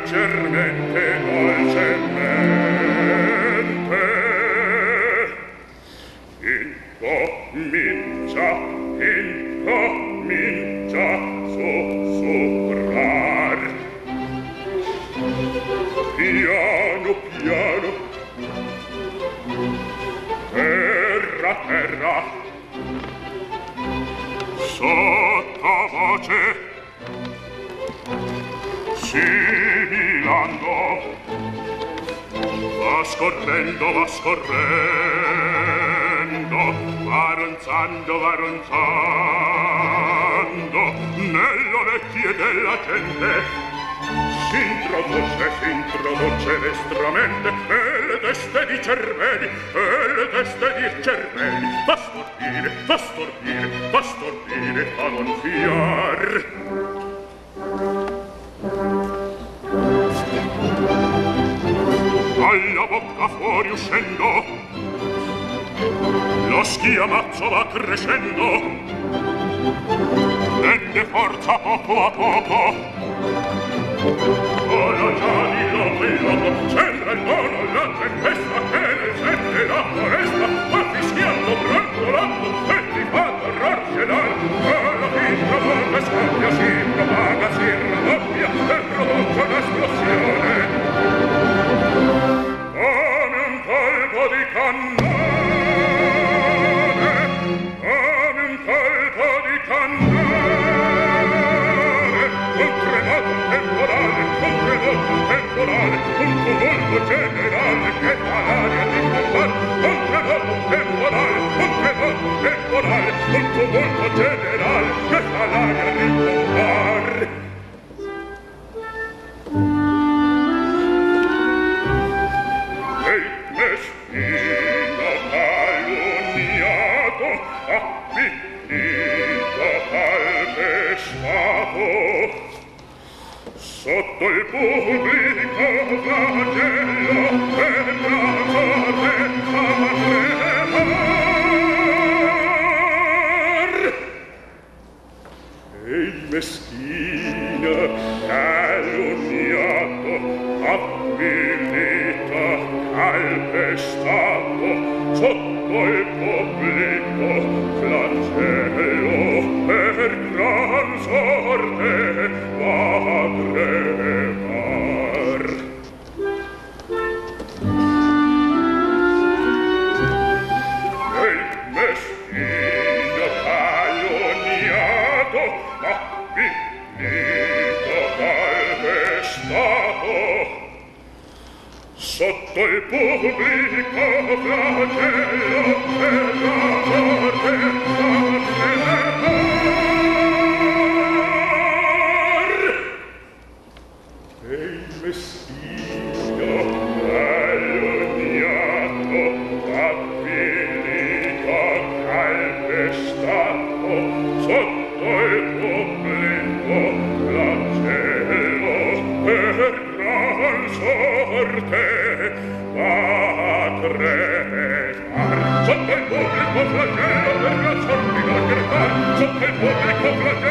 leggermente dolcemente. Incomincia sussurrar. Piano, piano, terra, terra, sottovoce, sibilando, va scorrendo, va ronzando, nelle orecchie della gente. S'introduce destramente, e le teste di cervelli, fa stordire, fa gonfiar. Alla bocca fuori uscendo, lo schiamazzo va crescendo, prende forza poco a poco, vola già di loco in loco, c'entra il volo alla tempesta che nel sette la foresta va fischiando, brontolando e ti fa terrar celare, alla finta volta scoppia, si propaga, si raddoppia e produce un'esplosione. Un generale che fa l'aria di combattere, un terremoto temporale, un tumulto generale che fa l'aria di combattere. E il mestino calunniato, appicchito al pescato, sotto il pubblico vagello per la correnza mar. E il meschino calunniato, avvilito, calpestato, sotto il pubblico flagello per gran sorte va tremar. Sotto il pubblico flagello per la correnza mar. E il mestino calunniato, avvilito, calpestato, sotto il pubblico flagello per gran sorte. Sotto il pubblico flagello per la sorte di la verità, sotto il pubblico flagello